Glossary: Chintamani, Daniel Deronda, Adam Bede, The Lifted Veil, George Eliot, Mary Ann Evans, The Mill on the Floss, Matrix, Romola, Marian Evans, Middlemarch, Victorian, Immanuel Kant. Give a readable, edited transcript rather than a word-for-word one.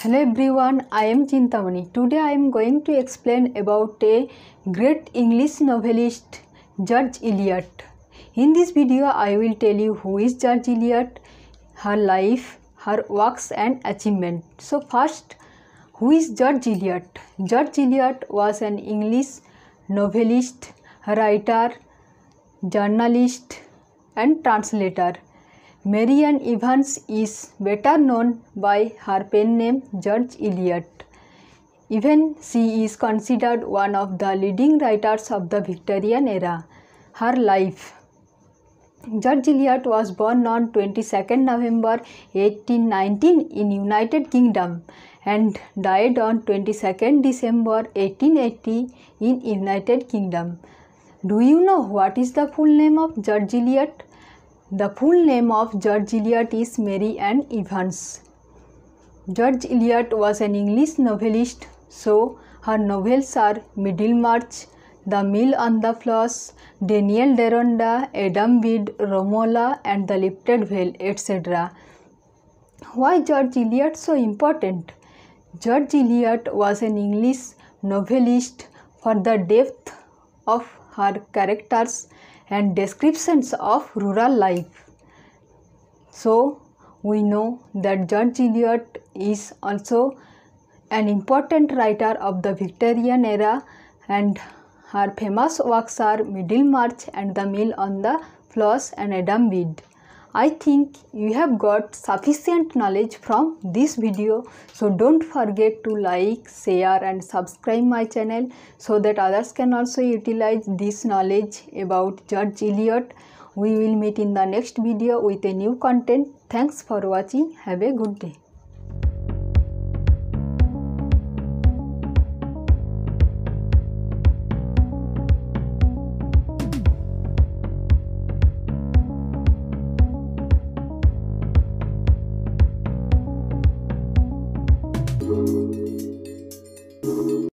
Hello everyone, I am Chintamani. Today I am going to explain about a great English novelist, George Eliot. In this video I will tell you who is George Eliot, her life, her works and achievement. So first, who is George Eliot? George Eliot was an English novelist, writer, journalist and translator. Marian Evans is better known by her pen name George Eliot. Even she is considered one of the leading writers of the Victorian era. Her life. George Eliot was born on 22nd November 1819 in United Kingdom and died on 22nd December 1880 in United Kingdom. Do you know what is the full name of George Eliot? The full name of George Eliot is Mary Ann Evans. George Eliot was an English novelist, so her novels are Middlemarch, The Mill on the Floss, Daniel Deronda, Adam Bede, Romola and The Lifted Veil, etc. Why George Eliot so important? George Eliot was an English novelist for the depth of her characters and descriptions of rural life. So we know that George Eliot is also an important writer of the Victorian era, and her famous works are Middlemarch and The Mill on the Floss and Adam Bede. I think you have got sufficient knowledge from this video, so don't forget to like, share and subscribe my channel so that others can also utilize this knowledge about George Eliot. We will meet in the next video with a new content. Thanks for watching. Have a good day.